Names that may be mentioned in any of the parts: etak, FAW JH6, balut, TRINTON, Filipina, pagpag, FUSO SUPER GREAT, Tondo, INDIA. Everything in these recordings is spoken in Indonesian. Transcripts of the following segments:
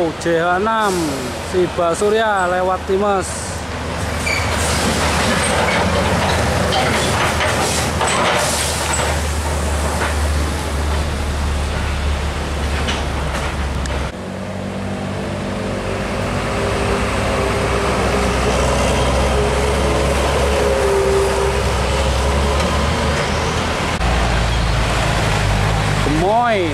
FAW JH6 Siba Surya lewat Times. Gemoy.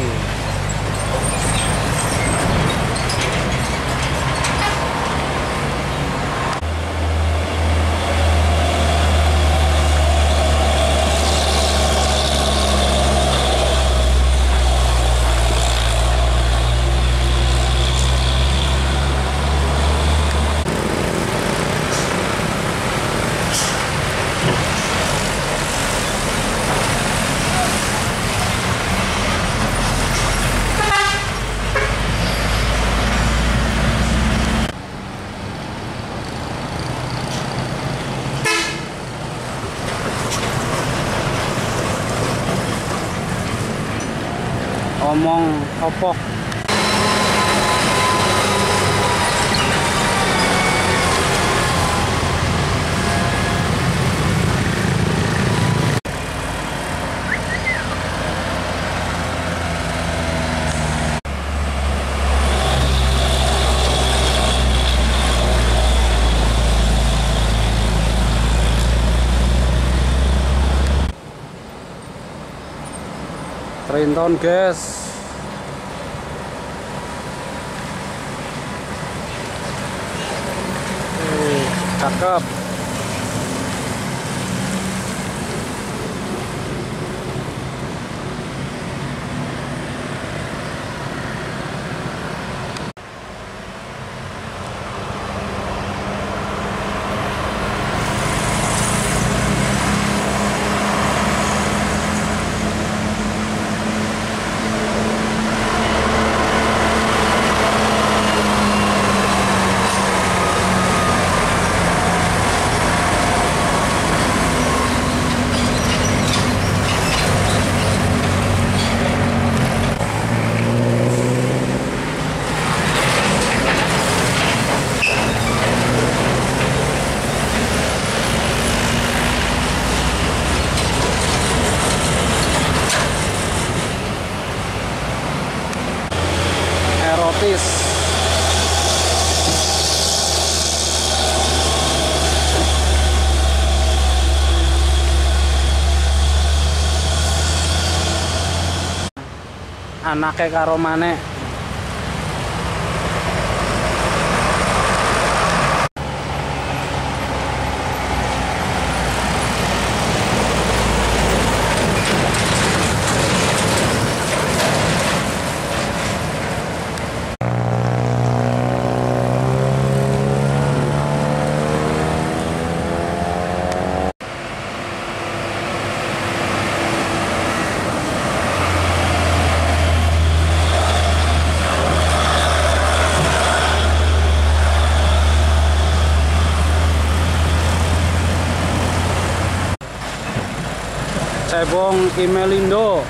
Omong opok. Trinton guys. Cakep. Erotis. Anake karo maneh. Cebong Imelindo.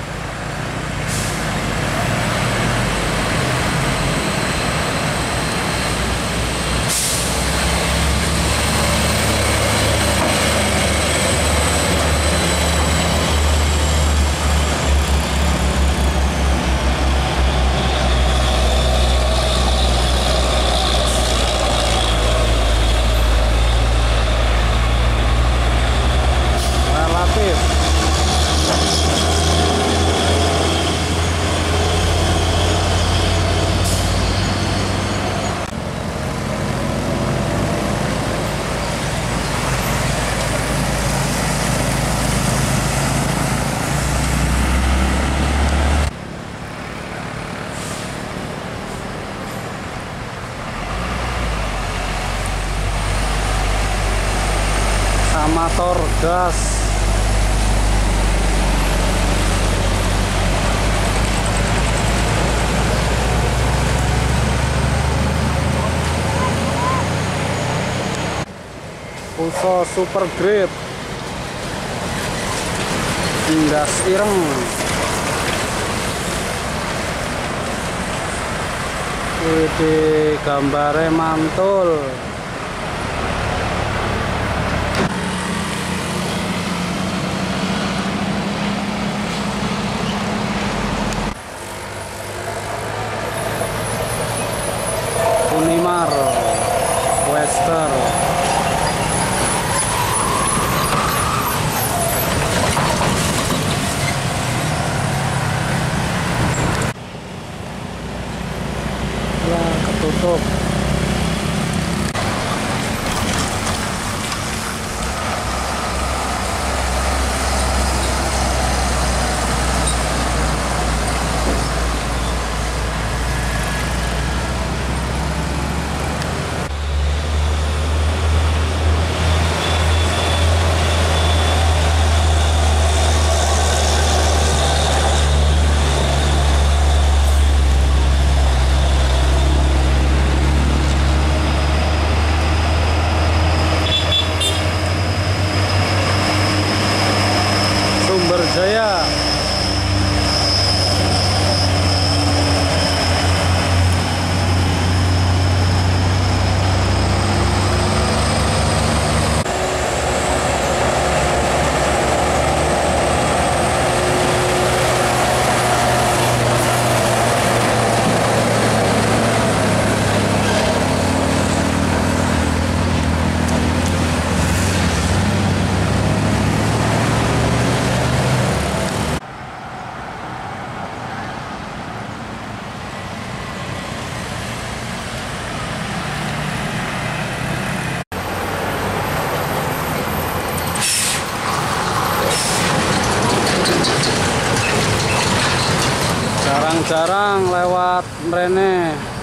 Motor gas. Fuso Super Great. Indas ireng. Widih, gambarnya mantul. Unimar Wester. Lah, ketutup. Jarang lewat mrene.